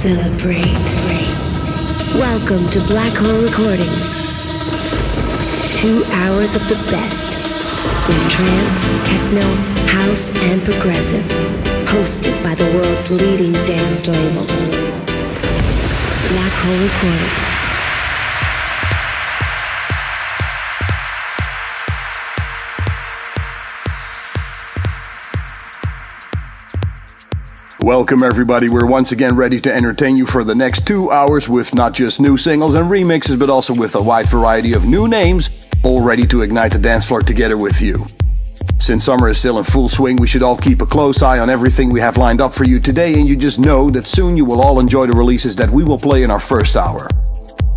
Celebrate. Welcome to Black Hole Recordings. 2 hours of the best in trance, techno, house, and progressive. Hosted by the world's leading dance label, Black Hole Recordings. Welcome everybody, we're once again ready to entertain you for the next 2 hours with not just new singles and remixes, but also with a wide variety of new names, all ready to ignite the dance floor together with you. Since summer is still in full swing, we should all keep a close eye on everything we have lined up for you today, and you just know that soon you will all enjoy the releases that we will play in our first hour.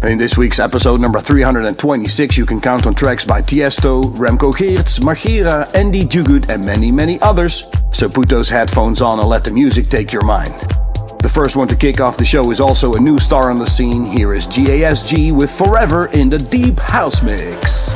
In this week's episode number 326, you can count on tracks by Tiësto, Remco Geerts, Majera, Andy Duguid, and many, many others. So put those headphones on and let the music take your mind. The first one to kick off the show is also a new star on the scene. Here is GASG with Forever in the Deep House Mix.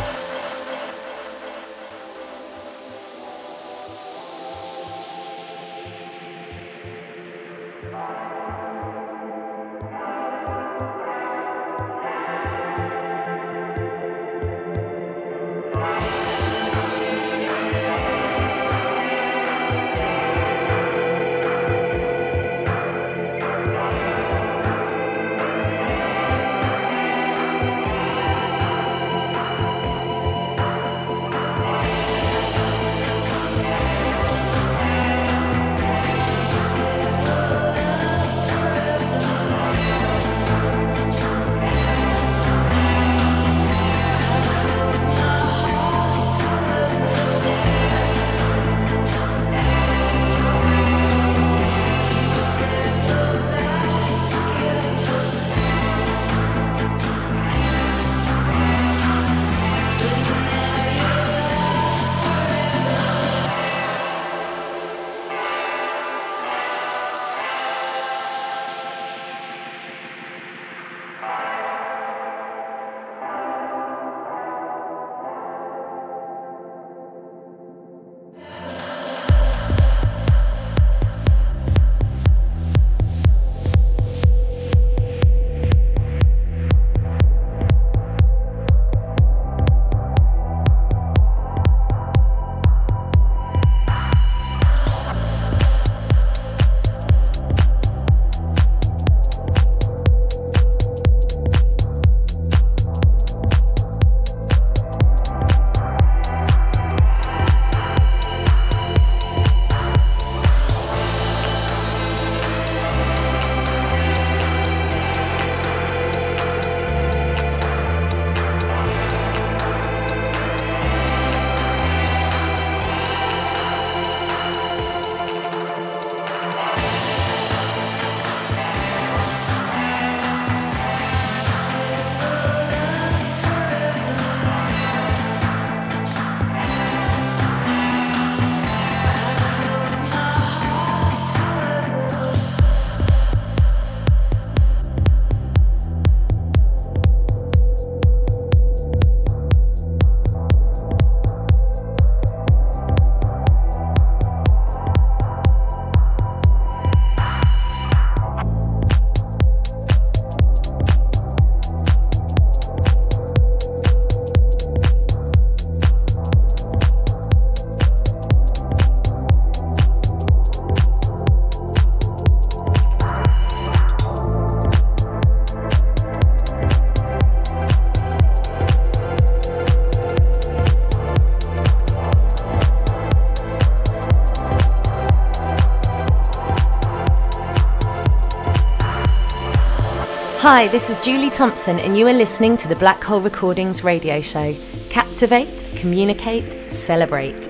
Hi, this is Julie Thompson and you are listening to the Black Hole Recordings radio show. Captivate, communicate, celebrate.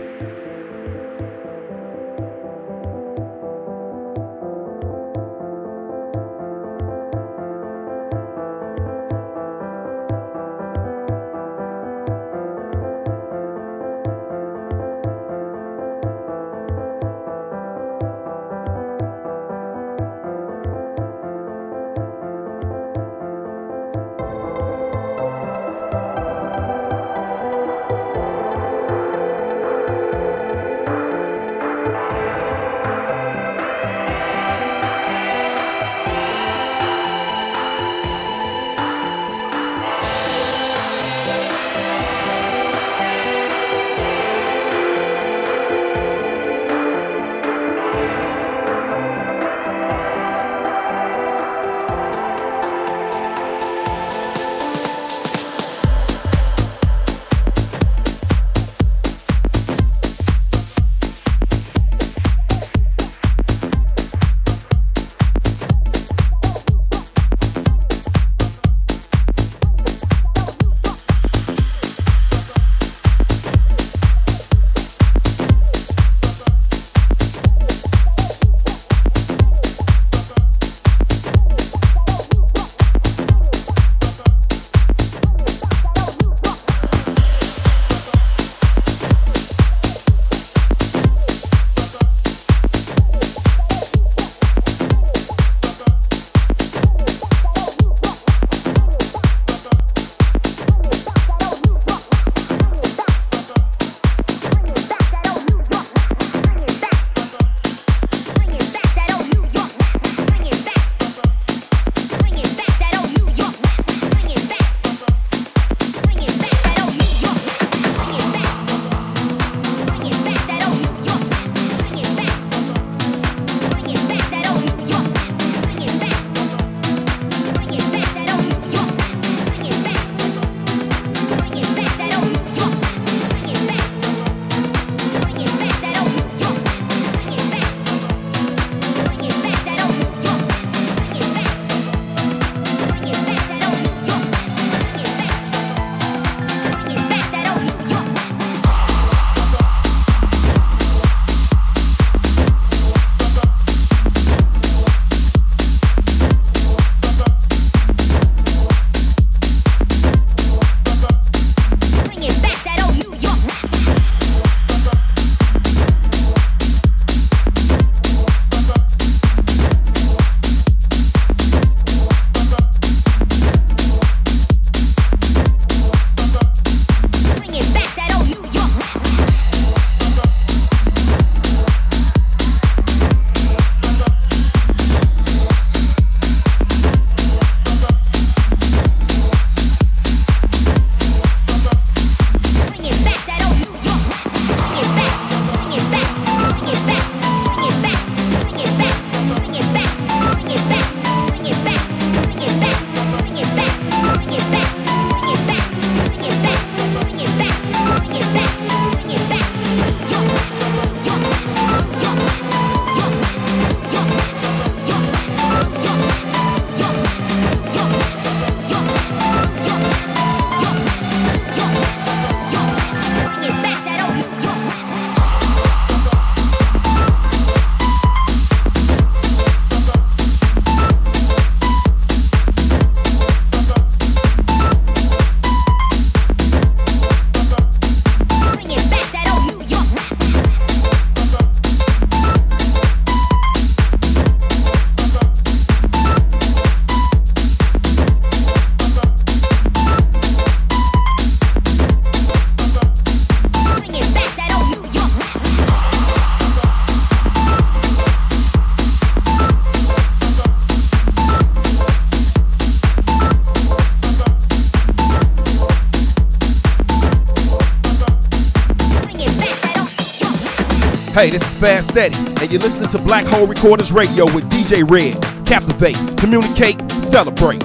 Hey, this is Fast Steady, and you're listening to Black Hole Recordings Radio with DJ Red. Captivate, communicate, celebrate.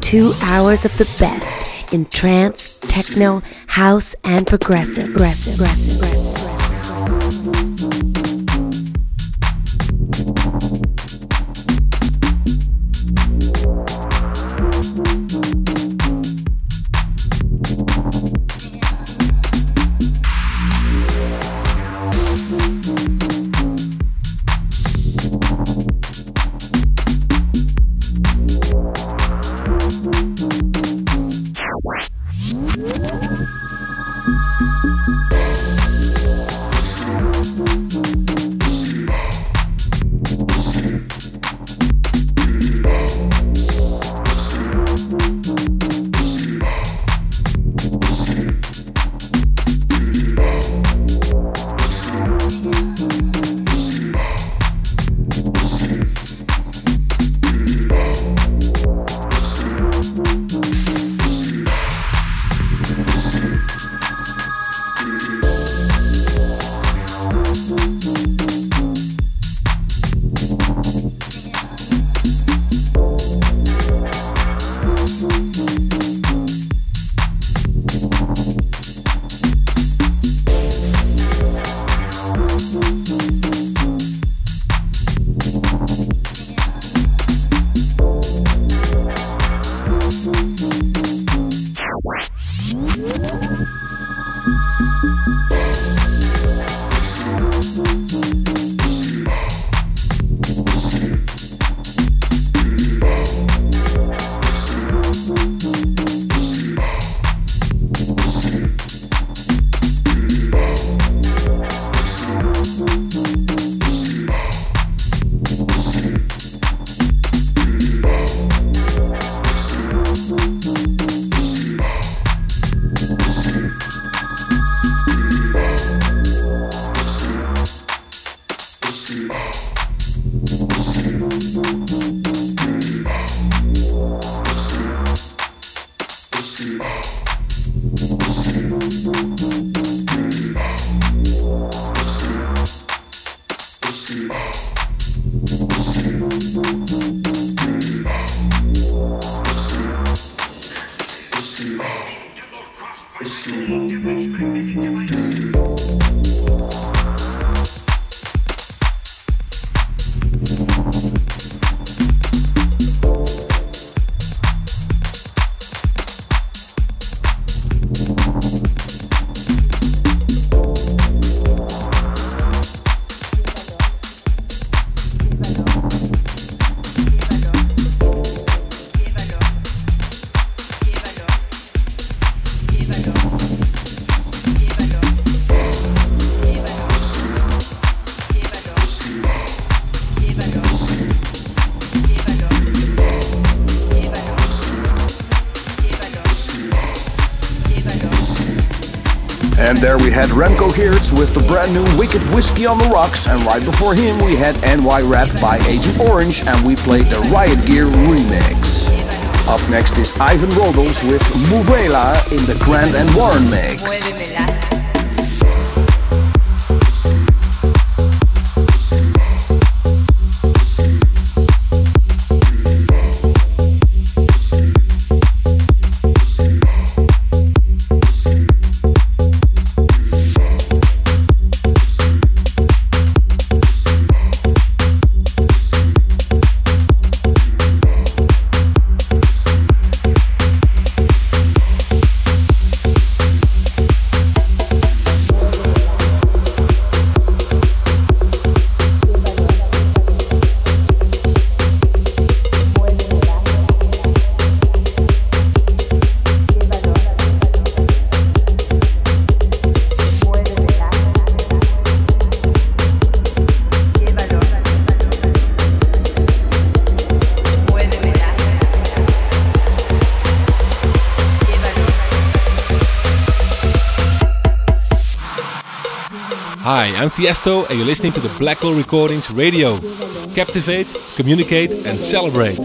Two hours of the best in trance, techno, house, and progressive. And there we had Remco Geerts with the brand new Wicked Whiskey on the Rocks, and right before him we had NY Rap by Agent Orange, and we played the Riot Gear remix. Up next is Ivan Robles with Muvela in the Grant and Warren mix. Hi, I'm Tiësto and you're listening to the Black Hole Recordings radio. Captivate, communicate and celebrate.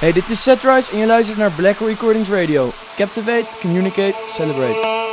Hey, dit is Setrise en je luistert naar Black Hole Recordings Radio. Captivate, communicate, celebrate.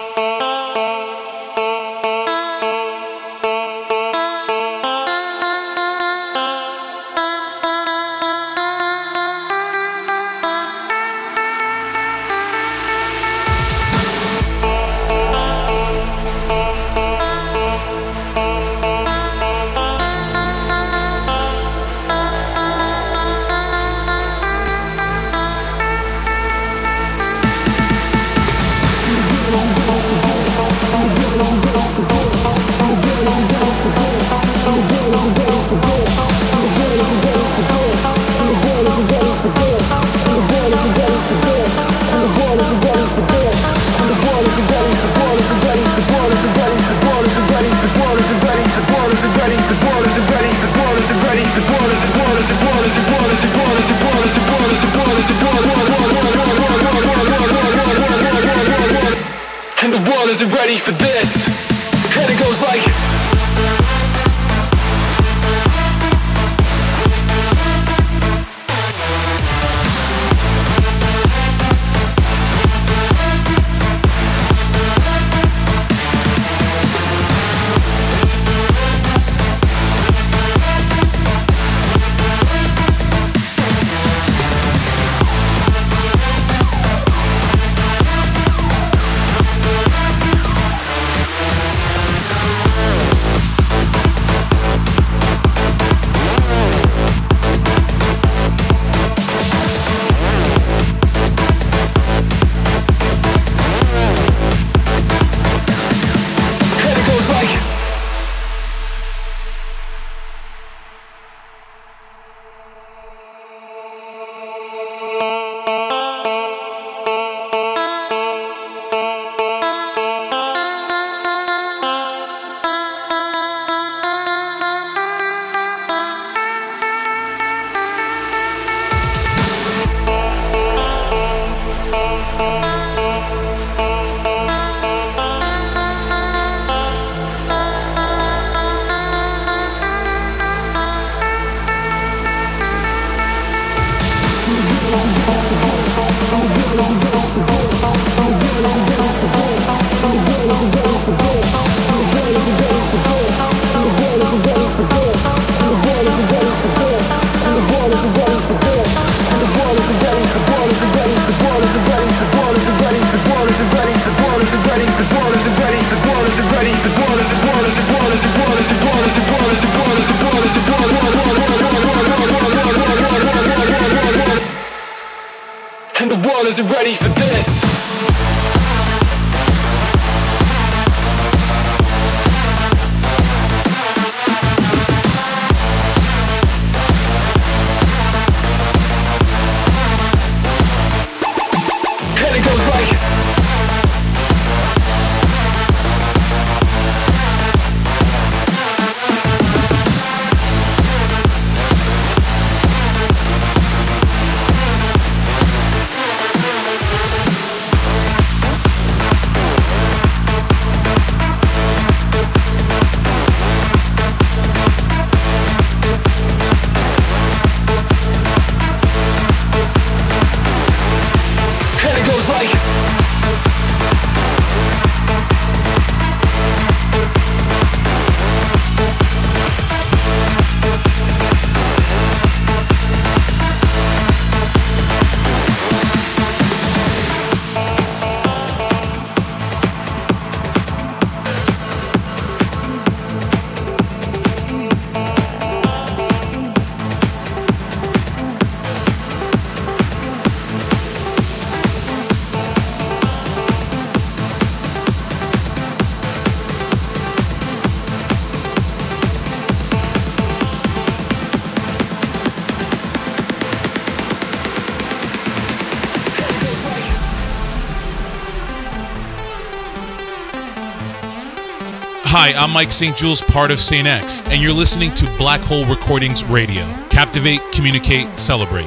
Hi, I'm Mike St. Jules, part of St. X, and you're listening to Black Hole Recordings Radio. Captivate, communicate, celebrate.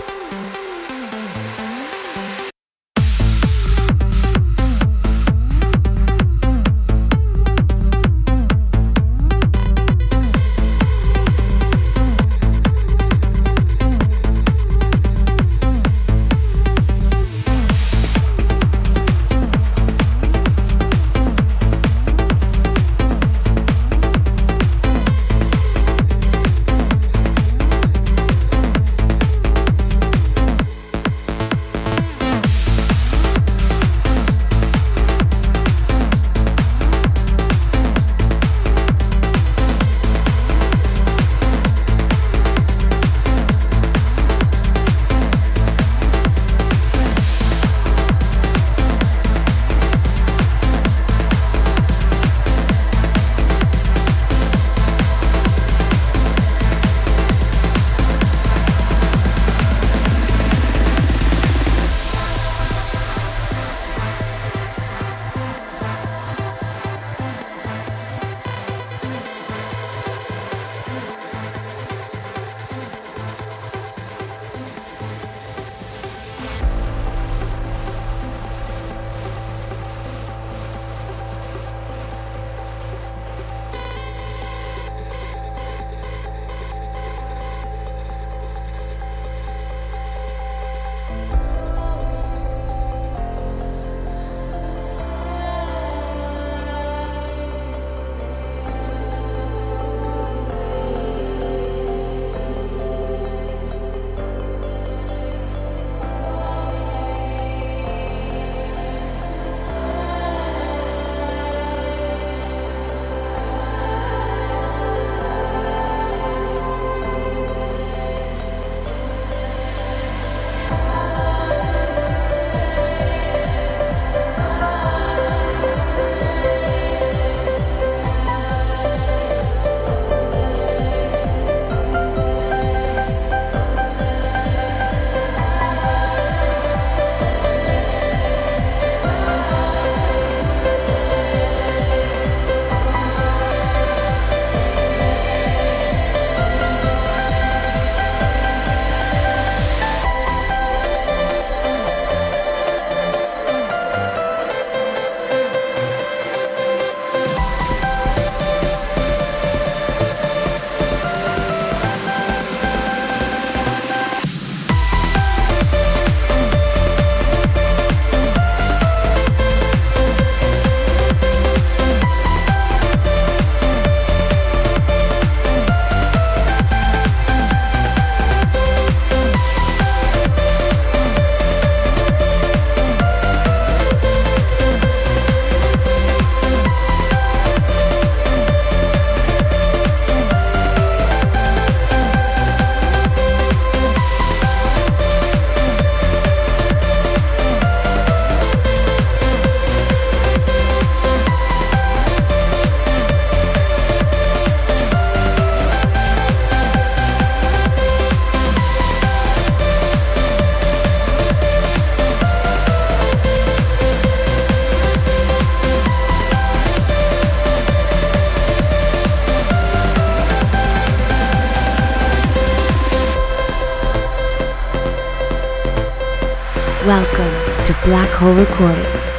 Welcome to Black Hole Recordings.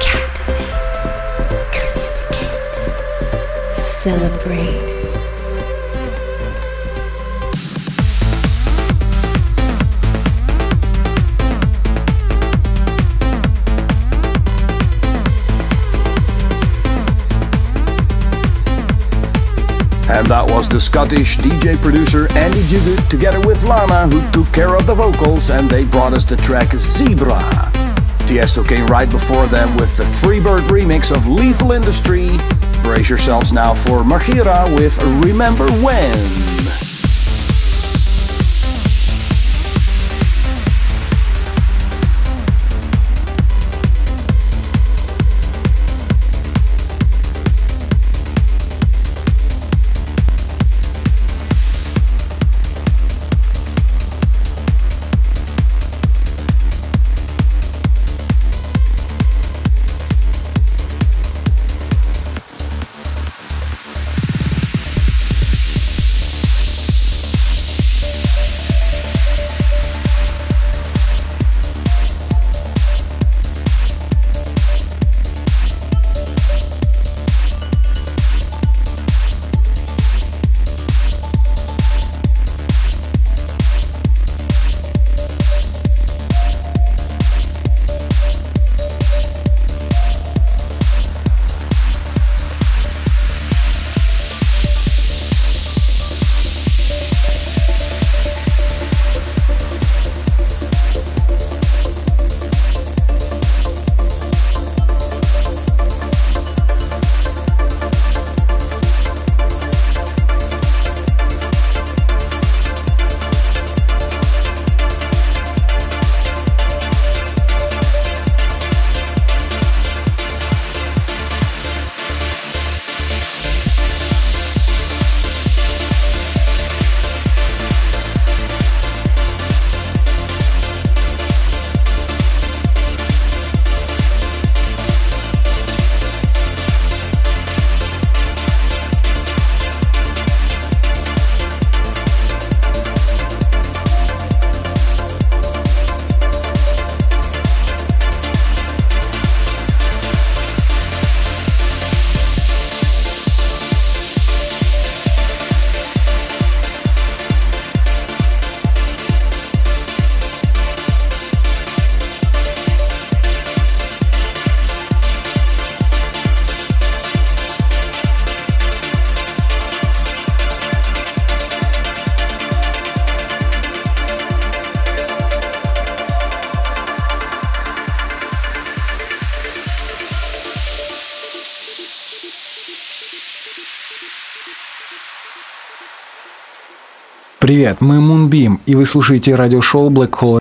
Captivate, communicate, celebrate. And that was the Scottish DJ producer Andy Duguid together with Ilana, who took care of the vocals, and they brought us the track Zebra. Tiësto came right before them with the Threebird remix of Lethal Industry. Brace yourselves now for Majera with Remember When. Привет, мы Moonbeam, и вы слушаете радиошоу Black Hole.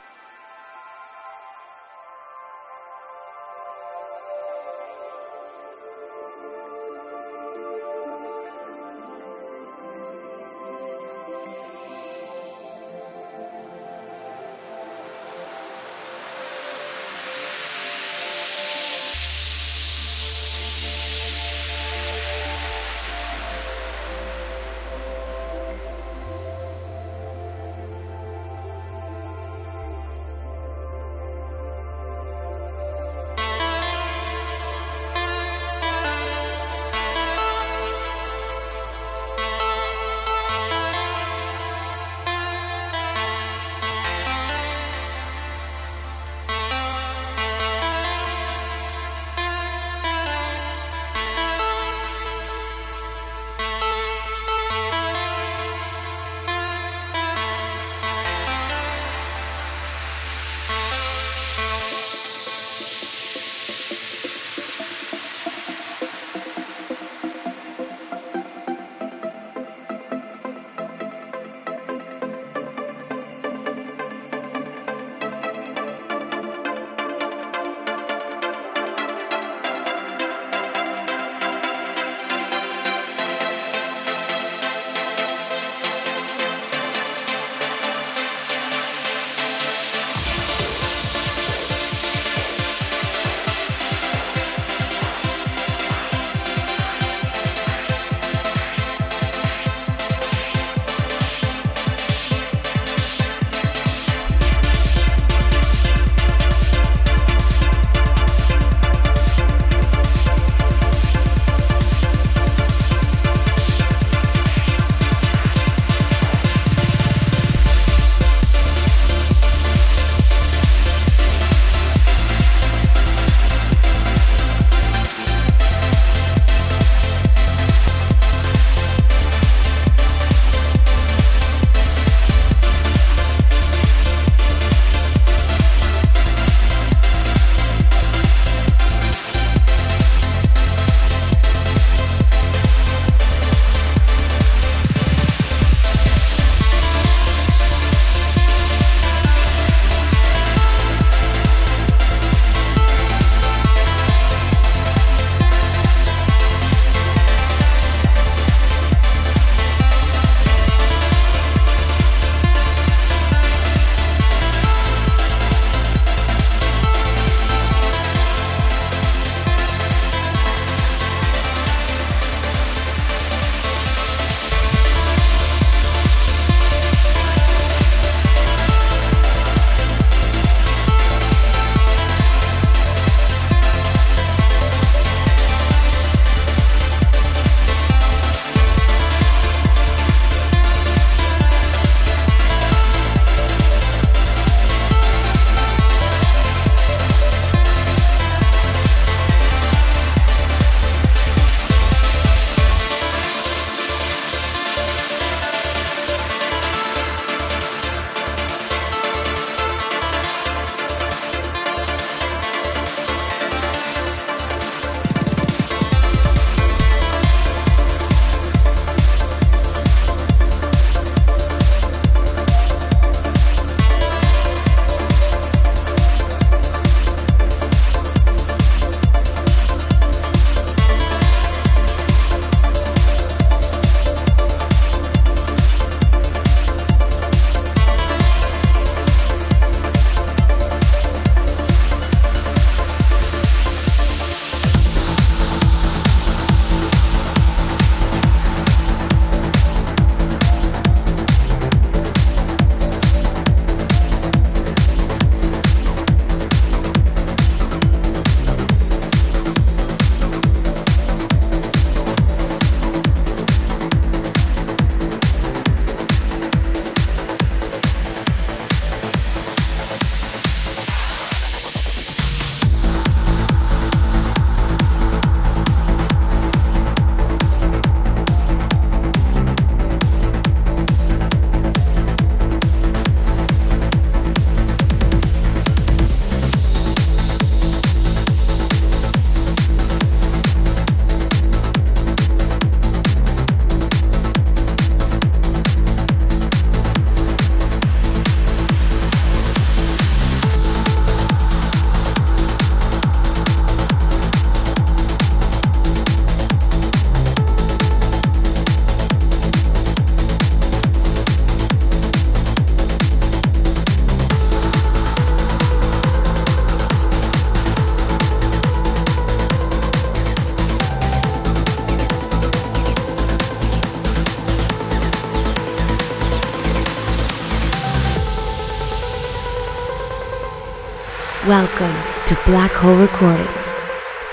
Welcome to Black Hole Recordings.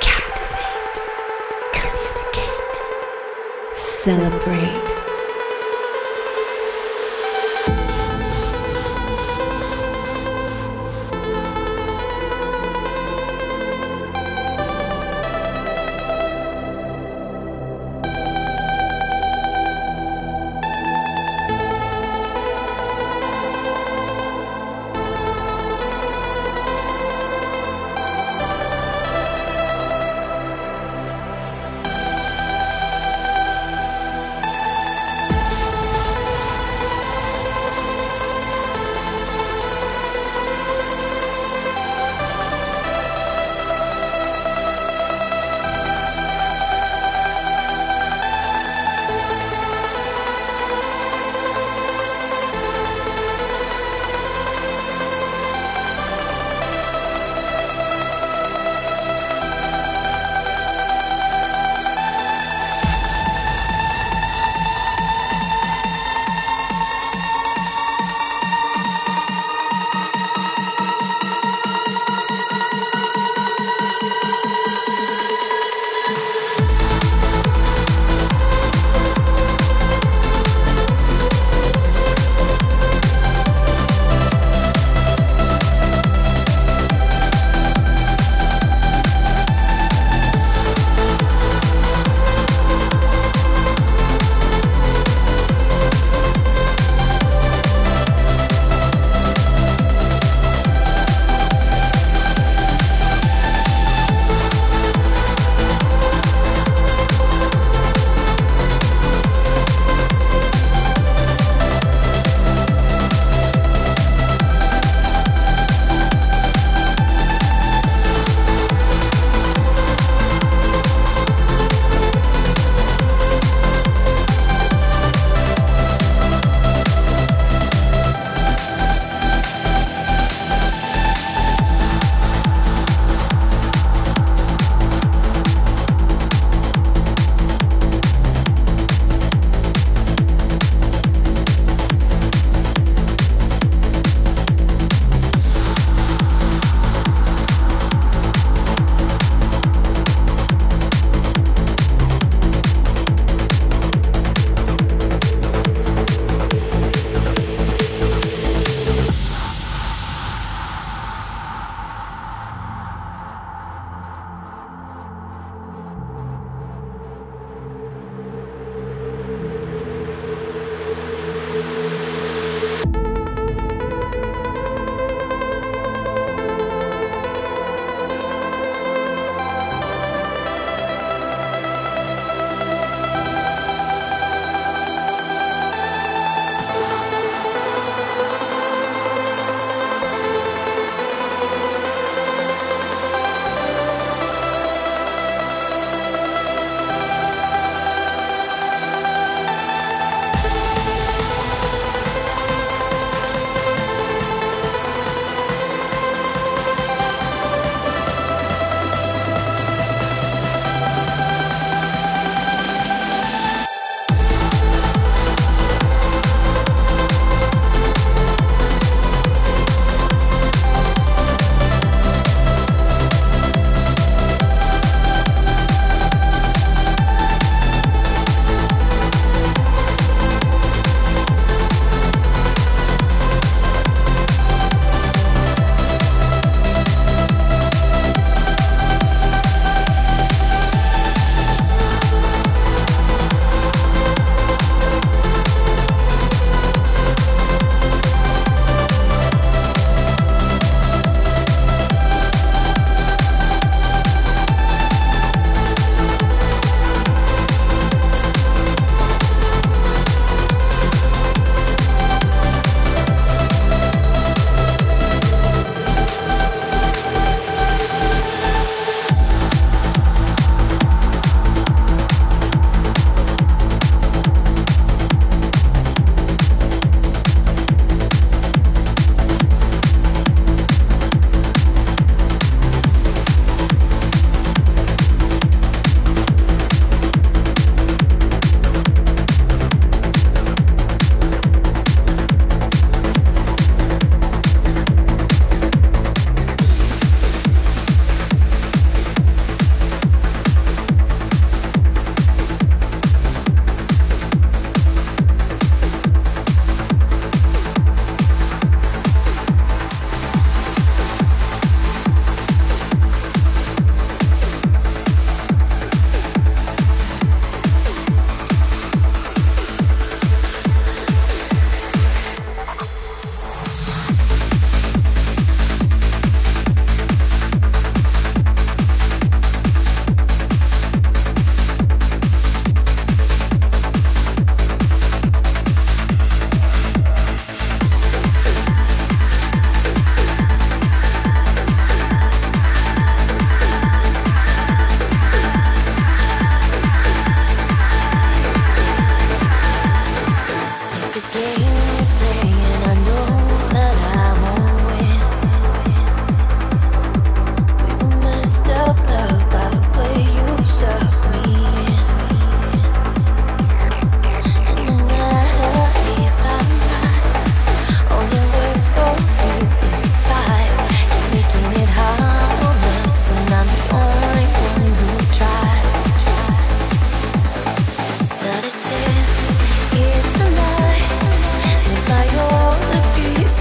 Captivate, communicate, celebrate.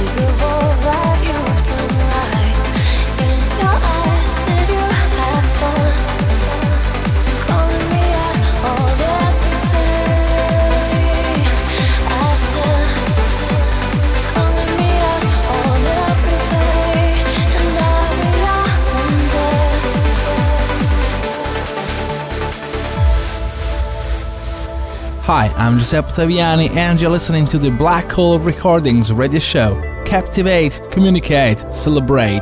pieces of all that you've done right. In your eyes, did you have fun? Calling me out all everything I've done. Calling me out all everything, and I will out one day. Hi, I'm Giuseppe Ottaviani and you're listening to the Black Hole Recordings radio show. Captivate, communicate, celebrate.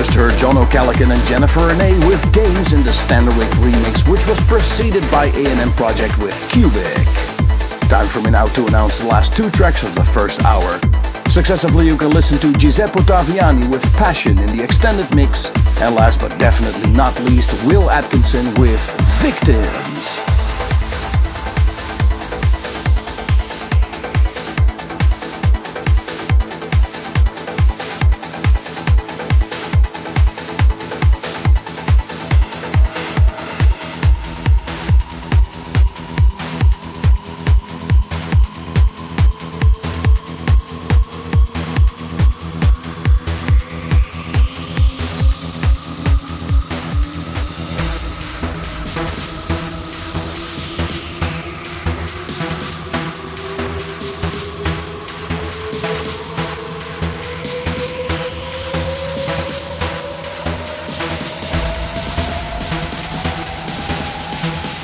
Just heard John O'Callaghan and Jennifer Renee with Games in the Standerwick remix, which was preceded by A&N Project with Cubic. Time for me now to announce the last two tracks of the first hour. Successively you can listen to Giuseppe Ottaviani with Passion in the extended mix, and last but definitely not least, Will Atkinson with Victims.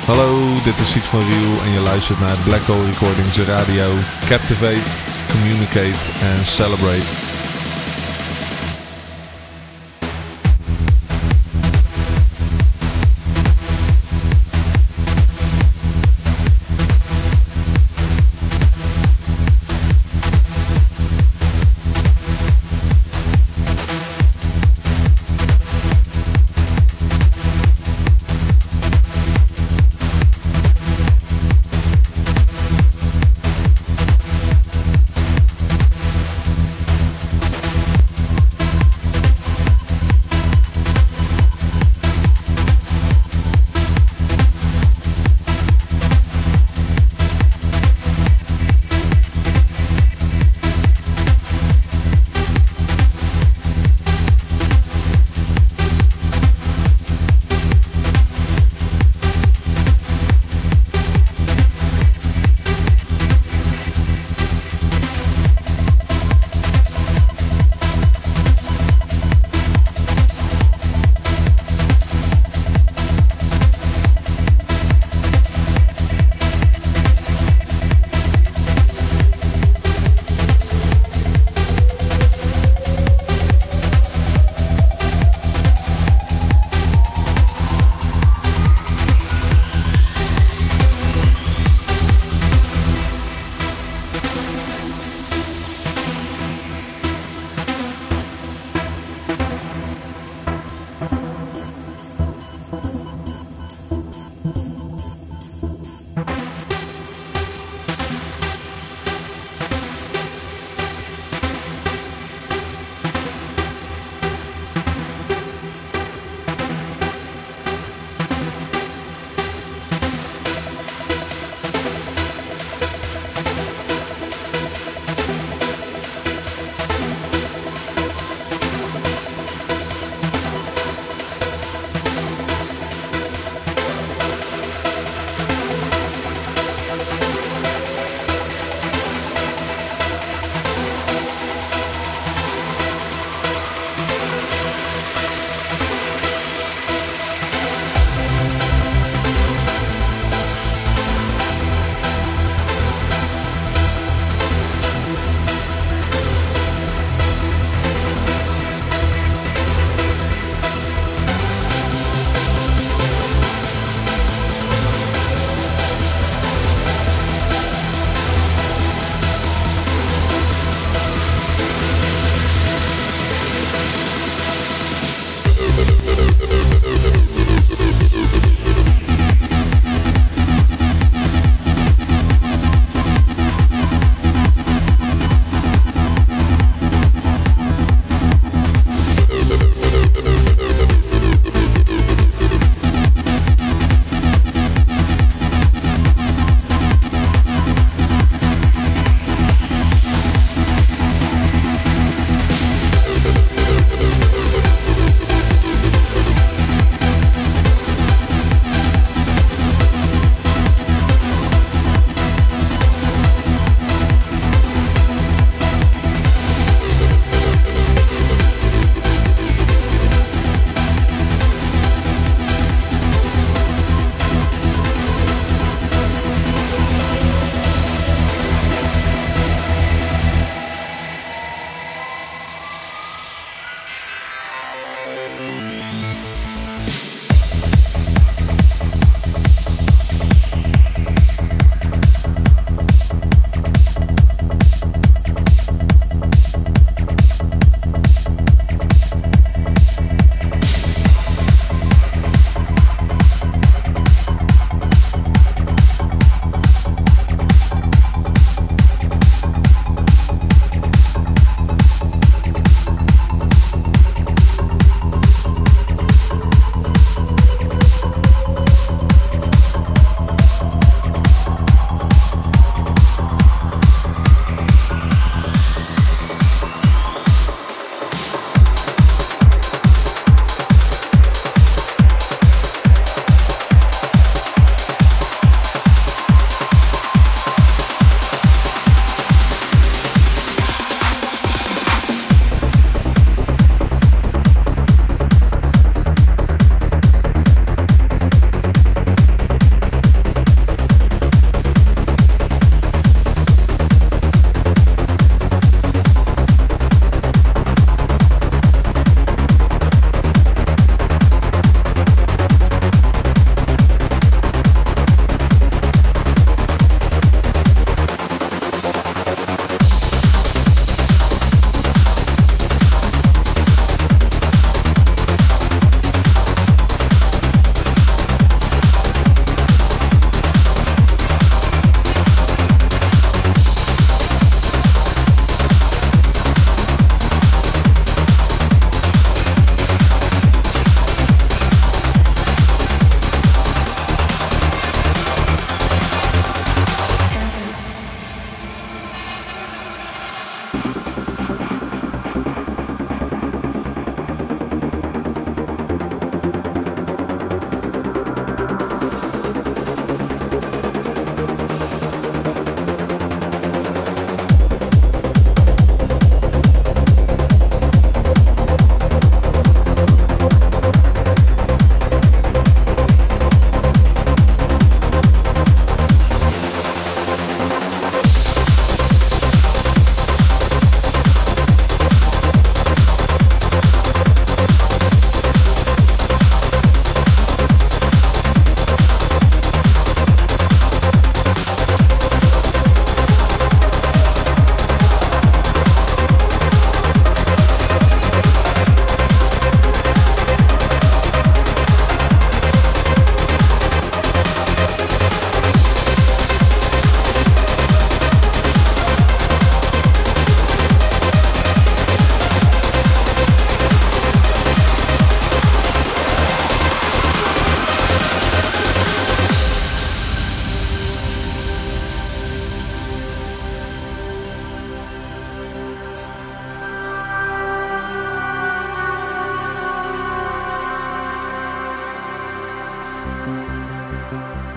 Hallo, dit is Siet van Riel en je luistert naar Black Hole Recordings Radio. Captivate, communicate en celebrate.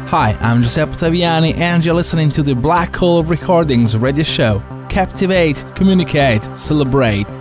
Hi, I'm Giuseppe Ottaviani and you're listening to the Black Hole Recordings radio show. Captivate, communicate, celebrate.